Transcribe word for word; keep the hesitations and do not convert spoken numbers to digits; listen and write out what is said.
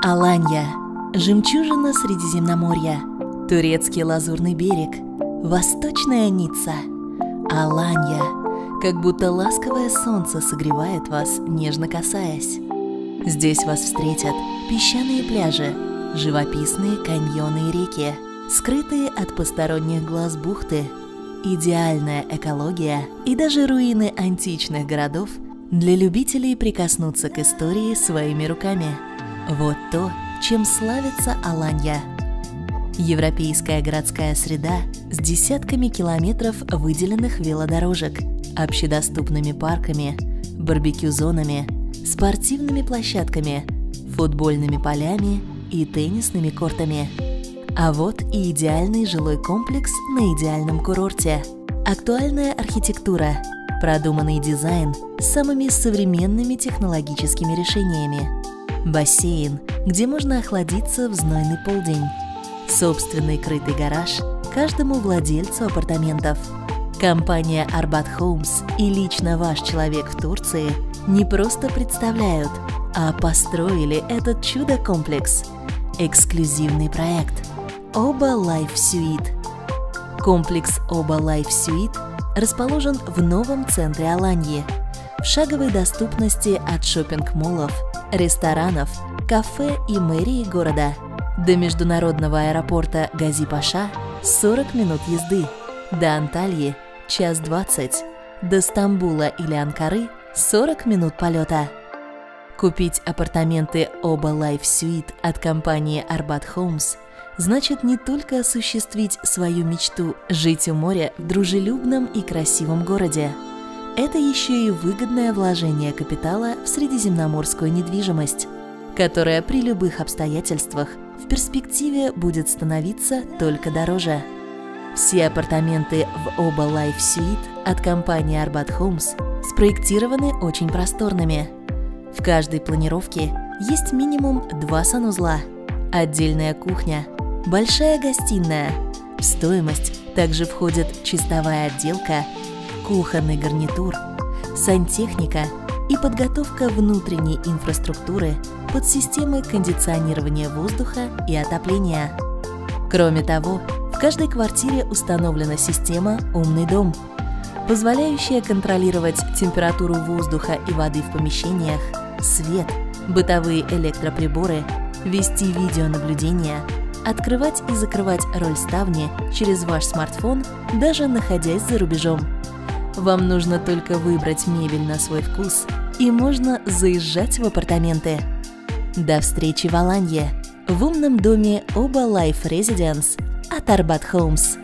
Алания – жемчужина Средиземноморья, турецкий лазурный берег, восточная Ницца. Алания – как будто ласковое солнце согревает вас, нежно касаясь. Здесь вас встретят песчаные пляжи, живописные каньоны и реки, скрытые от посторонних глаз бухты, идеальная экология и даже руины античных городов для любителей прикоснуться к истории своими руками. Вот то, чем славится Алания. Европейская городская среда с десятками километров выделенных велодорожек, общедоступными парками, барбекю-зонами, спортивными площадками, футбольными полями и теннисными кортами. А вот и идеальный жилой комплекс на идеальном курорте. Актуальная архитектура, продуманный дизайн с самыми современными технологическими решениями. Бассейн, где можно охладиться в знойный полдень. Собственный крытый гараж каждому владельцу апартаментов. Компания Arbat Homes и лично ваш человек в Турции не просто представляют, а построили этот чудо-комплекс. Эксклюзивный проект Oba Life Suite. Комплекс Oba Life Suite расположен в новом центре Алании, в шаговой доступности от шопинг-моллов, ресторанов, кафе и мэрии города. До международного аэропорта Газипаша сорок минут езды, до Антальи час двадцать, до Стамбула или Анкары сорок минут полета. Купить апартаменты Oba Life Suite от компании Arbat Homes значит не только осуществить свою мечту жить у моря в дружелюбном и красивом городе. Это еще и выгодное вложение капитала в средиземноморскую недвижимость, которая при любых обстоятельствах в перспективе будет становиться только дороже. Все апартаменты в Oba Life Suite от компании Arbat Homes спроектированы очень просторными. В каждой планировке есть минимум два санузла, отдельная кухня, большая гостиная. В стоимость также входит чистовая отделка, кухонный гарнитур, сантехника и подготовка внутренней инфраструктуры под системы кондиционирования воздуха и отопления. Кроме того, в каждой квартире установлена система «Умный дом», позволяющая контролировать температуру воздуха и воды в помещениях, свет, бытовые электроприборы, вести видеонаблюдение, открывать и закрывать роль ставни через ваш смартфон, даже находясь за рубежом. Вам нужно только выбрать мебель на свой вкус, и можно заезжать в апартаменты. До встречи в Алании, в умном доме Oba Life Residence от Arbat Homes.